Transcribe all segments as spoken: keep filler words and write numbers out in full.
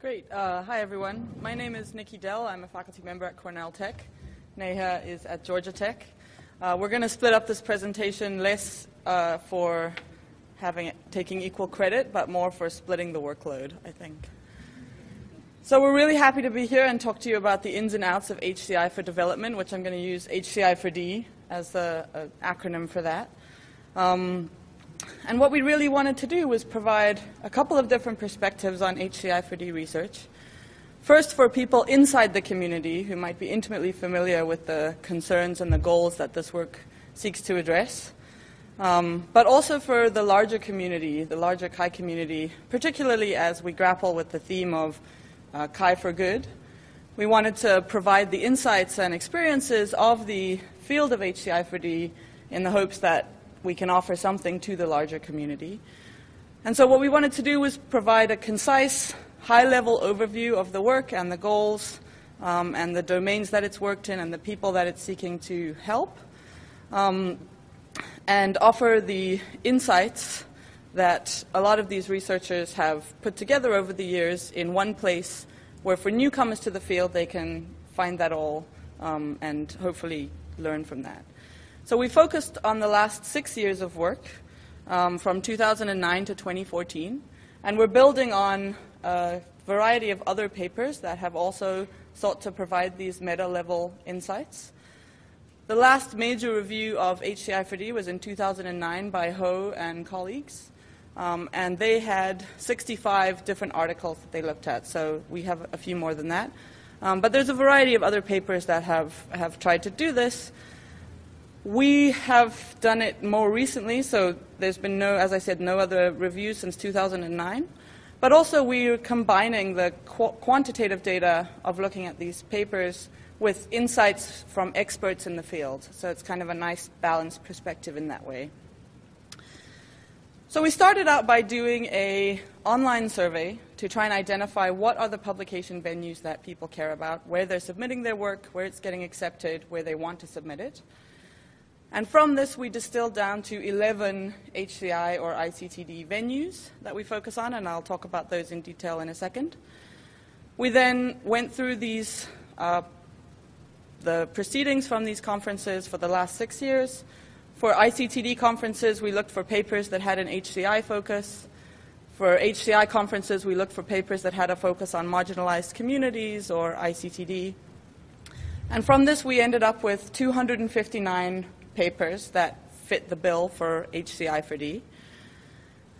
Great. Uh, hi, everyone. My name is Nicola Dell. I'm a faculty member at Cornell Tech. Neha is at Georgia Tech. Uh, we're going to split up this presentation less uh, for having it, taking equal credit, but more for splitting the workload, I think. So we're really happy to be here and talk to you about the ins and outs of H C I for development, which I'm going to use H C I four D as the uh, acronym for that. Um, And what we really wanted to do was provide a couple of different perspectives on H C I four D research. First, for people inside the community who might be intimately familiar with the concerns and the goals that this work seeks to address, um, but also for the larger community, the larger C H I community, particularly as we grapple with the theme of uh, C H I for good. We wanted to provide the insights and experiences of the field of H C I four D in the hopes that we can offer something to the larger community. And so what we wanted to do was provide a concise, high-level overview of the work and the goals um, and the domains that it's worked in and the people that it's seeking to help, um, and offer the insights that a lot of these researchers have put together over the years in one place where, for newcomers to the field, they can find that all um, and hopefully learn from that. So we focused on the last six years of work, um, from two thousand nine to twenty fourteen, and we're building on a variety of other papers that have also sought to provide these meta-level insights. The last major review of H C I four D was in two thousand nine by Ho and colleagues, um, and they had sixty-five different articles that they looked at, so we have a few more than that. Um, but there's a variety of other papers that have, have tried to do this. We have done it more recently, so there's been no, as I said, no other review since two thousand nine. But also we are combining the qu quantitative data of looking at these papers with insights from experts in the field. So it's kind of a nice balanced perspective in that way. So we started out by doing an online survey to try and identify what are the publication venues that people care about, where they're submitting their work, where it's getting accepted, where they want to submit it. And from this, we distilled down to eleven H C I or I C T D venues that we focus on, and I'll talk about those in detail in a second. We then went through these, uh, the proceedings from these conferences for the last six years. For I C T D conferences, we looked for papers that had an H C I focus. For H C I conferences, we looked for papers that had a focus on marginalized communities or I C T D. And from this, we ended up with two hundred fifty-nine papers that fit the bill for H C I four D.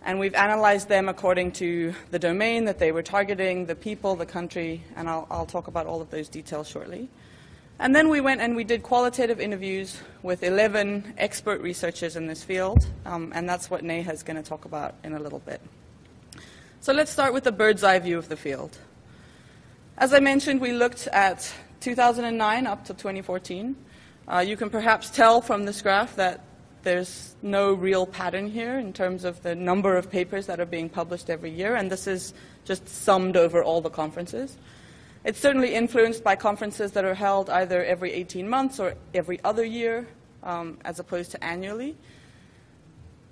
And we've analyzed them according to the domain that they were targeting, the people, the country, and I'll, I'll talk about all of those details shortly. And then we went and we did qualitative interviews with eleven expert researchers in this field, um, and that's what Neha is going to talk about in a little bit. So let's start with the bird's eye view of the field. As I mentioned, we looked at two thousand nine up to twenty fourteen. Uh, you can perhaps tell from this graph that there's no real pattern here in terms of the number of papers that are being published every year, and this is just summed over all the conferences. It's certainly influenced by conferences that are held either every eighteen months or every other year, um, as opposed to annually.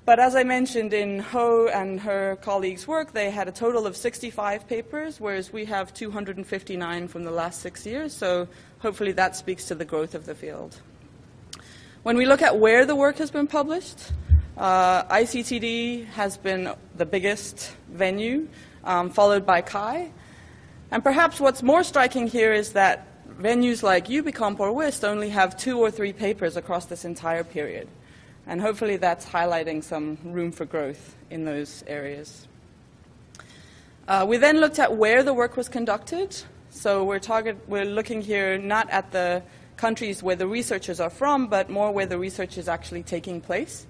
But as I mentioned, in Ho and her colleagues' work, they had a total of sixty-five papers, whereas we have two hundred fifty-nine from the last six years, so hopefully that speaks to the growth of the field. When we look at where the work has been published, uh, I C T D has been the biggest venue, um, followed by C H I. And perhaps what's more striking here is that venues like Ubicomp or U I S T only have two or three papers across this entire period. And hopefully that's highlighting some room for growth in those areas. Uh, we then looked at where the work was conducted. So we're, target, we're looking here not at the countries where the researchers are from, but more where the research is actually taking place.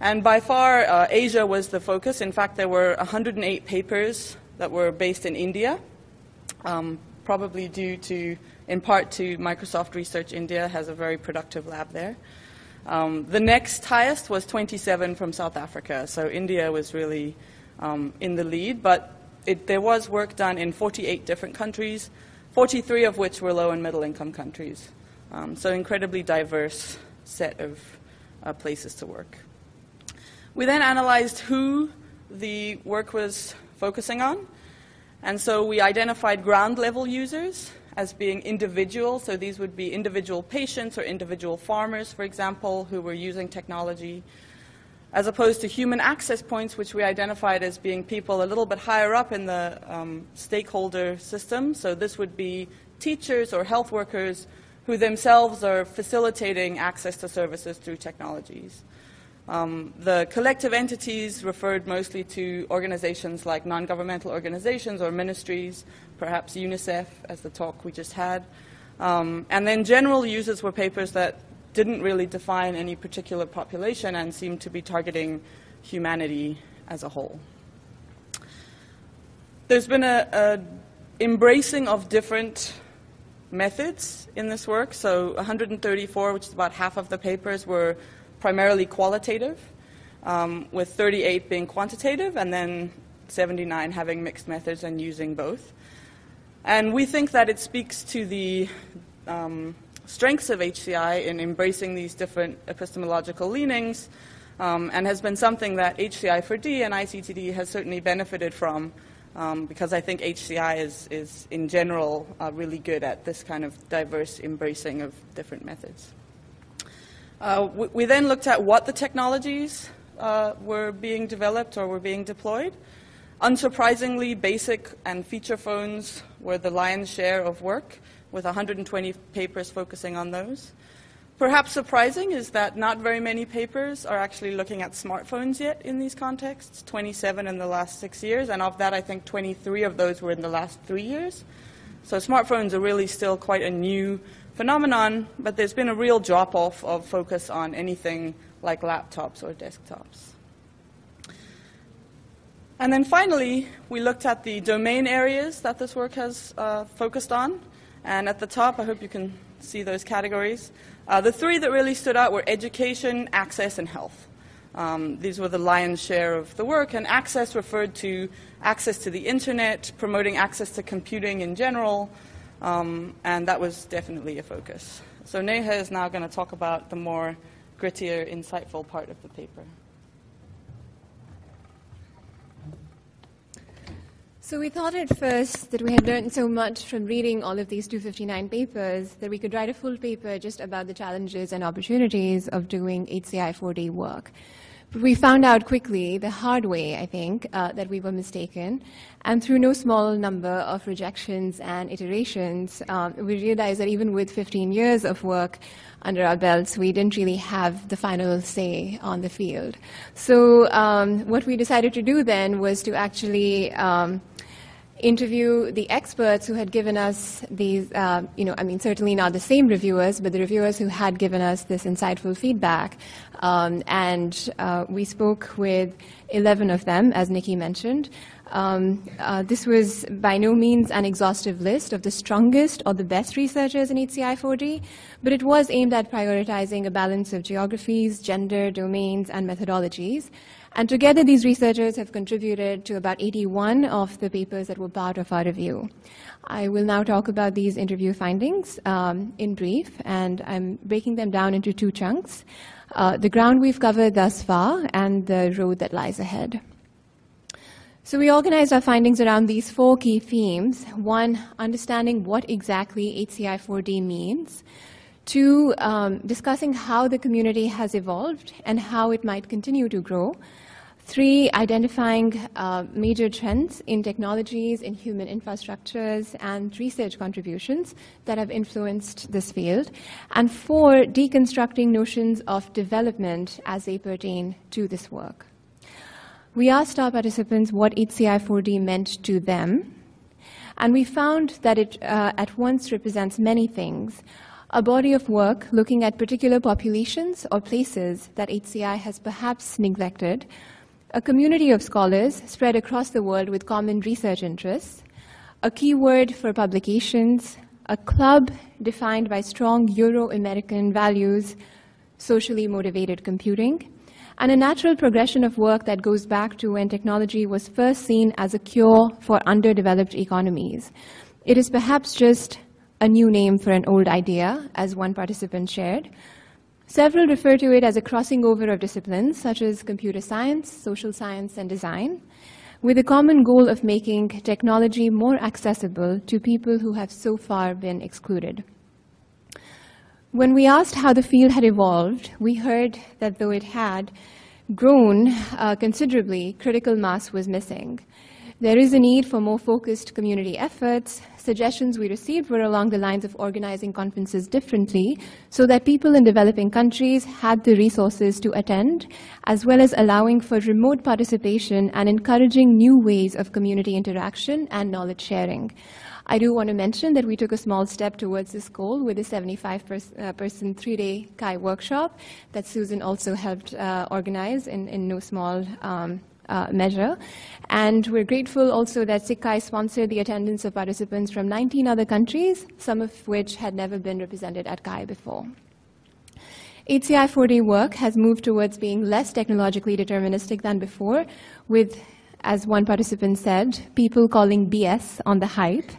And by far, uh, Asia was the focus. In fact, there were one hundred eight papers that were based in India, um, probably due to, in part to Microsoft Research India has a very productive lab there. Um, the next highest was twenty-seven from South Africa, so India was really um, in the lead, but it, there was work done in forty-eight different countries, forty-three of which were low and middle income countries. Um, so incredibly diverse set of uh, places to work. We then analyzed who the work was focusing on, And so we identified ground-level users as being individual. So these would be individual patients or individual farmers, for example, who were using technology, as opposed to human access points, which we identified as being people a little bit higher up in the um, stakeholder system. So this would be teachers or health workers who themselves are facilitating access to services through technologies. Um, the collective entities referred mostly to organizations like non-governmental organizations or ministries, perhaps UNICEF, as the talk we just had. Um, and then general users were papers that didn't really define any particular population and seemed to be targeting humanity as a whole. There's been a, a embracing of different methods in this work. So one hundred thirty-four, which is about half of the papers, were primarily qualitative, um, with thirty-eight being quantitative, and then seventy-nine having mixed methods and using both. And we think that it speaks to the um, strengths of H C I in embracing these different epistemological leanings, um, and has been something that H C I four D and I C T D has certainly benefited from, um, because I think H C I is, is in general, uh, really good at this kind of diverse embracing of different methods. Uh, we, we then looked at what the technologies uh, were being developed or were being deployed. Unsurprisingly, basic and feature phones were the lion's share of work, with one hundred twenty papers focusing on those. Perhaps surprising is that not very many papers are actually looking at smartphones yet in these contexts, twenty-seven in the last six years, and of that I think twenty-three of those were in the last three years. So smartphones are really still quite a new phenomenon, but there's been a real drop-off of focus on anything like laptops or desktops. And then finally, we looked at the domain areas that this work has uh, focused on. And at the top, I hope you can see those categories. Uh, the three that really stood out were education, access, and health. Um, these were the lion's share of the work, and access referred to access to the internet, promoting access to computing in general, Um, and that was definitely a focus. So Neha is now going to talk about the more grittier, insightful part of the paper. So we thought at first that we had learned so much from reading all of these two hundred fifty-nine papers that we could write a full paper just about the challenges and opportunities of doing H C I four D work. We found out quickly, the hard way, I think, uh, that we were mistaken. And through no small number of rejections and iterations, um, we realized that even with fifteen years of work under our belts, we didn't really have the final say on the field. So um, what we decided to do then was to actually um, interview the experts who had given us these, uh, you know, I mean, certainly not the same reviewers, but the reviewers who had given us this insightful feedback. Um, and uh, we spoke with eleven of them, as Nikki mentioned. Um, uh, this was by no means an exhaustive list of the strongest or the best researchers in H C I four D, but it was aimed at prioritizing a balance of geographies, gender, domains, and methodologies. And together, these researchers have contributed to about eighty-one of the papers that were part of our review. I will now talk about these interview findings um, in brief, and I'm breaking them down into two chunks: uh, the ground we've covered thus far and the road that lies ahead. So we organized our findings around these four key themes. One, understanding what exactly H C I four D means. Two, um, discussing how the community has evolved and how it might continue to grow. Three, identifying uh, major trends in technologies, in human infrastructures, and research contributions that have influenced this field. And four, deconstructing notions of development as they pertain to this work. We asked our participants what H C I four D meant to them, and we found that it uh, at once represents many things: a body of work looking at particular populations or places that H C I has perhaps neglected, a community of scholars spread across the world with common research interests, a keyword for publications, a club defined by strong Euro-American values, socially motivated computing, and a natural progression of work that goes back to when technology was first seen as a cure for underdeveloped economies. It is perhaps just a new name for an old idea, as one participant shared. Several refer to it as a crossing over of disciplines, such as computer science, social science, and design, with the common goal of making technology more accessible to people who have so far been excluded. When we asked how the field had evolved, we heard that though it had grown uh, considerably, critical mass was missing. There is a need for more focused community efforts. Suggestions we received were along the lines of organizing conferences differently so that people in developing countries had the resources to attend, as well as allowing for remote participation and encouraging new ways of community interaction and knowledge sharing. I do want to mention that we took a small step towards this goal with a seventy-five person three-day C H I workshop that Susan also helped uh, organize in, in no small um, Uh, measure. And we're grateful also that SIGCHI sponsored the attendance of participants from nineteen other countries, some of which had never been represented at C H I before. H C I four D work has moved towards being less technologically deterministic than before, with, as one participant said, people calling B S on the hype,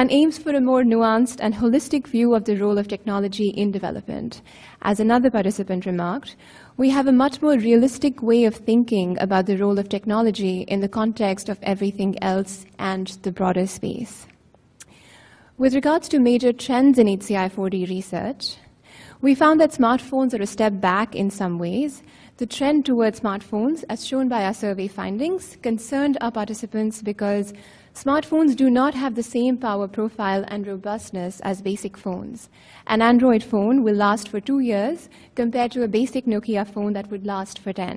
and aims for a more nuanced and holistic view of the role of technology in development. As another participant remarked, we have a much more realistic way of thinking about the role of technology in the context of everything else and the broader space. With regards to major trends in H C I four D research, we found that smartphones are a step back in some ways. The trend towards smartphones, as shown by our survey findings, concerned our participants because smartphones do not have the same power profile and robustness as basic phones. An Android phone will last for two years compared to a basic Nokia phone that would last for ten.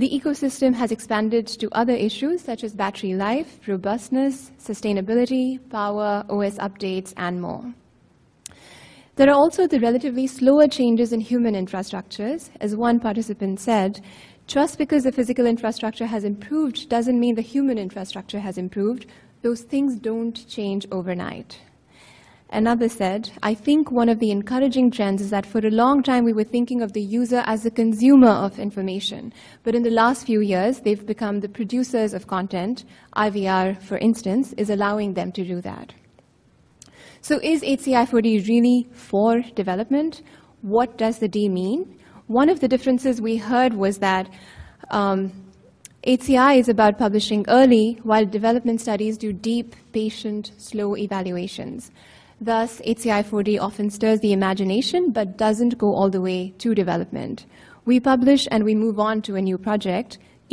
The ecosystem has expanded to other issues such as battery life, robustness, sustainability, power, O S updates, and more. There are also the relatively slower changes in human infrastructures. As one participant said, just because the physical infrastructure has improved doesn't mean the human infrastructure has improved. Those things don't change overnight. Another said, I think one of the encouraging trends is that for a long time we were thinking of the user as the consumer of information. But in the last few years, they've become the producers of content. I V R, for instance, is allowing them to do that. So is H C I four D really for development? What does the D mean? One of the differences we heard was that um, H C I is about publishing early, while development studies do deep, patient, slow evaluations. Thus, H C I four D often stirs the imagination but doesn't go all the way to development. We publish and we move on to a new project,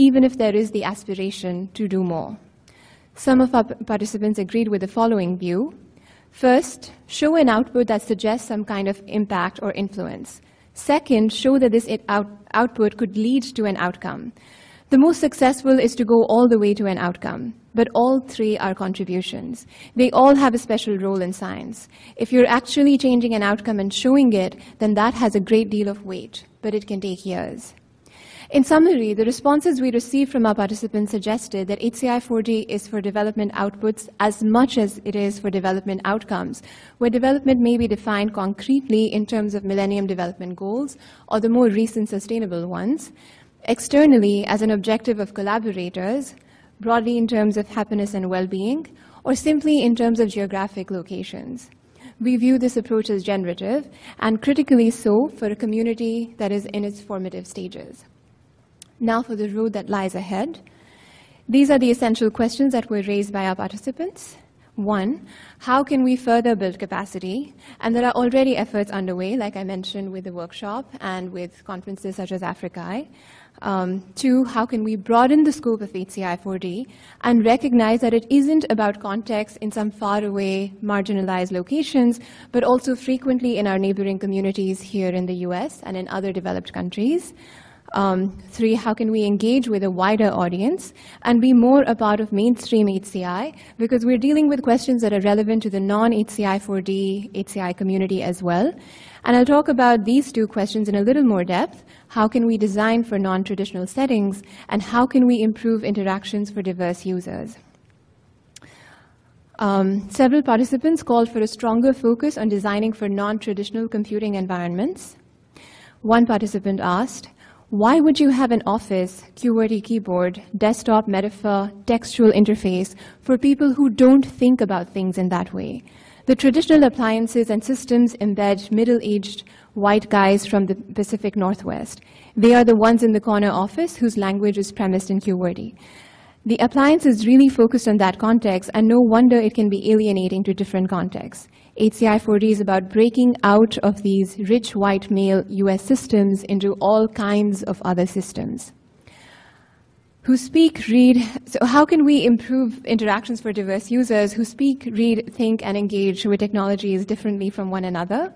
even if there is the aspiration to do more. Some of our participants agreed with the following view. First, show an output that suggests some kind of impact or influence. Second, show that this out output could lead to an outcome. The most successful is to go all the way to an outcome, but all three are contributions. They all have a special role in science. If you're actually changing an outcome and showing it, then that has a great deal of weight, but it can take years. In summary, the responses we received from our participants suggested that H C I four D is for development outputs as much as it is for development outcomes, where development may be defined concretely in terms of Millennium Development Goals or the more recent sustainable ones, externally as an objective of collaborators, broadly in terms of happiness and well-being, or simply in terms of geographic locations. We view this approach as generative, and critically so for a community that is in its formative stages. Now for the road that lies ahead. These are the essential questions that were raised by our participants. One, how can we further build capacity? And there are already efforts underway, like I mentioned, with the workshop and with conferences such as AfricAI. Um, two, how can we broaden the scope of H C I four D and recognize that it isn't about context in some faraway, marginalized locations, but also frequently in our neighboring communities here in the U S and in other developed countries? Um, three, how can we engage with a wider audience and be more a part of mainstream H C I, because we're dealing with questions that are relevant to the non H C I four D H C I community as well. And I'll talk about these two questions in a little more depth. How can we design for non-traditional settings, and how can we improve interactions for diverse users? Um, several participants called for a stronger focus on designing for non-traditional computing environments. One participant asked, why would you have an office, QWERTY keyboard, desktop metaphor, textual interface for people who don't think about things in that way? The traditional appliances and systems embed middle-aged white guys from the Pacific Northwest. They are the ones in the corner office whose language is premised in QWERTY. the appliance is really focused on that context, and no wonder it can be alienating to different contexts. H C I four D is about breaking out of these rich white male U S systems into all kinds of other systems. Who speak, read, so how can we improve interactions for diverse users who speak, read, think, and engage with technologies differently from one another?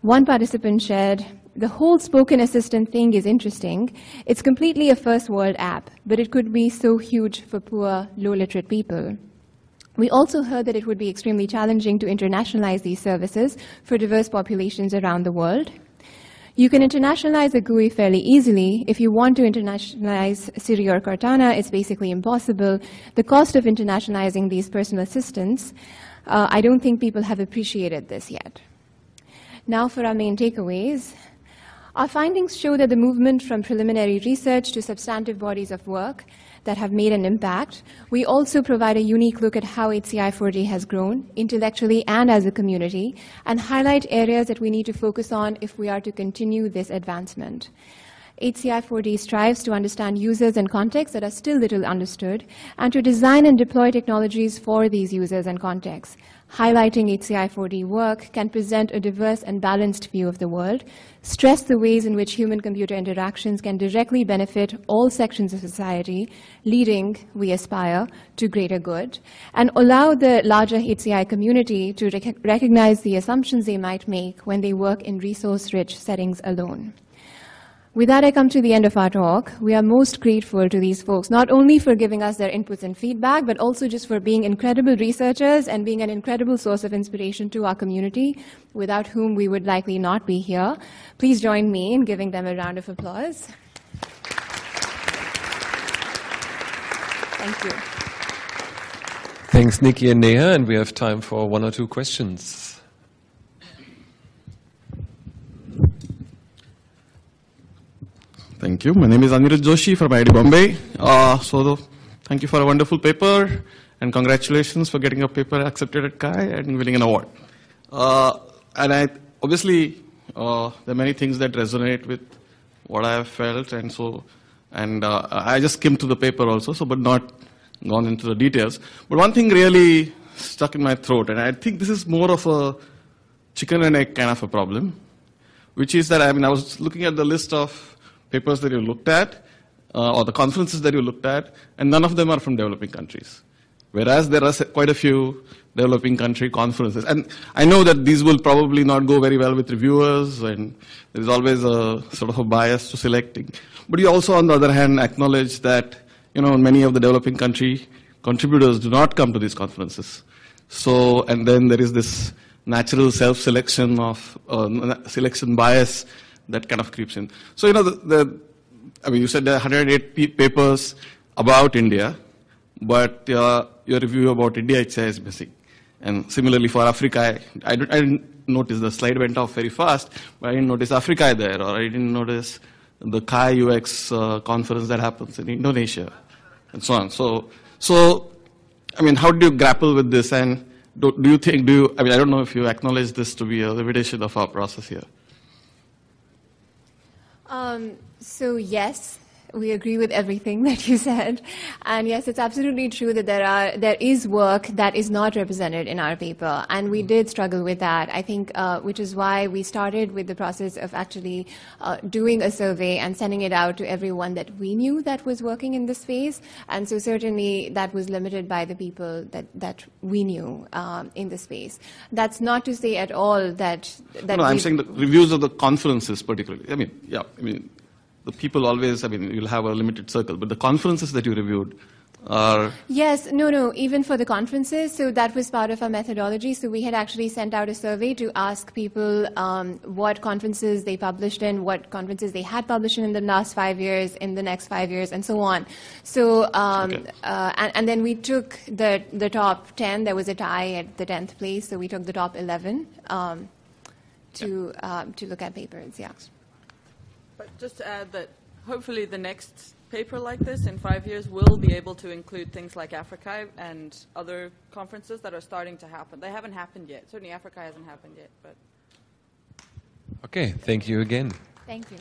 One participant shared, the whole spoken assistant thing is interesting. It's completely a first world app, but it could be so huge for poor, low literate people. We also heard that it would be extremely challenging to internationalize these services for diverse populations around the world. You can internationalize a G U I fairly easily. If you want to internationalize Siri or Cortana, it's basically impossible. The cost of internationalizing these personal assistants, uh, I don't think people have appreciated this yet. Now for our main takeaways. Our findings show that the movement from preliminary research to substantive bodies of work that have made an impact. We also provide a unique look at how H C I four D has grown, intellectually and as a community, and highlight areas that we need to focus on if we are to continue this advancement. H C I four D strives to understand users and contexts that are still little understood, and to design and deploy technologies for these users and contexts. Highlighting H C I four D work can present a diverse and balanced view of the world, stress the ways in which human-computer interactions can directly benefit all sections of society, leading, we aspire, to greater good, and allow the larger H C I community to rec recognize the assumptions they might make when they work in resource-rich settings alone. With that, I come to the end of our talk. We are most grateful to these folks, not only for giving us their inputs and feedback, but also just for being incredible researchers and being an incredible source of inspiration to our community, without whom we would likely not be here. Please join me in giving them a round of applause. Thank you. Thanks, Nikki and Neha, and we have time for one or two questions. Thank you. My name is Anirudh Joshi from I I T Bombay. Uh, so the, thank you for a wonderful paper, and congratulations for getting your paper accepted at C H I and winning an award. Uh, and I, obviously, uh, there are many things that resonate with what I have felt, and so, and uh, I just skimmed through the paper also, so but not gone into the details. But one thing really stuck in my throat, and I think this is more of a chicken and egg kind of a problem, which is that I mean I was looking at the list of papers that you looked at, uh, or the conferences that you looked at, and none of them are from developing countries. Whereas there are quite a few developing country conferences. And I know that these will probably not go very well with reviewers, and there's always a sort of a bias to selecting. But you also, on the other hand, acknowledge that, you know, many of the developing country contributors do not come to these conferences. So, and then there is this natural self-selection of, uh, selection bias that kind of creeps in. So, you know, the, the, I mean, you said there are one hundred eight papers about India, but uh, your review about India H C I is missing. And similarly for Africa, I, I, didn't, I didn't notice, the slide went off very fast, but I didn't notice Africa there, or I didn't notice the C H I U X uh, conference that happens in Indonesia, and so on. So, so, I mean, how do you grapple with this? And do, do you think, do you, I mean, I don't know if you acknowledge this to be a limitation of our process here. Um, so yes, we agree with everything that you said. And yes, it's absolutely true that there are, there is work that is not represented in our paper. And we did struggle with that, I think, uh, which is why we started with the process of actually uh, doing a survey and sending it out to everyone that we knew that was working in this space. And so certainly that was limited by the people that, that we knew um, in the space. That's not to say at all that... that no, I'm saying the reviews of the conferences particularly. I mean, yeah, I mean... The people always, I mean, you'll have a limited circle, but the conferences that you reviewed are... Yes, no, no, even for the conferences, so that was part of our methodology. So we had actually sent out a survey to ask people um, what conferences they published in, what conferences they had published in, in the last five years, in the next five years, and so on. So, um, okay. uh, and, and then we took the, the top ten. There was a tie at the tenth place, so we took the top eleven um, to, yeah. um, to look at papers, yeah. But just to add that hopefully the next paper like this in five years will be able to include things like AfricAI and other conferences that are starting to happen. They haven't happened yet. Certainly AfricAI hasn't happened yet. But. Okay. Thank you again. Thank you.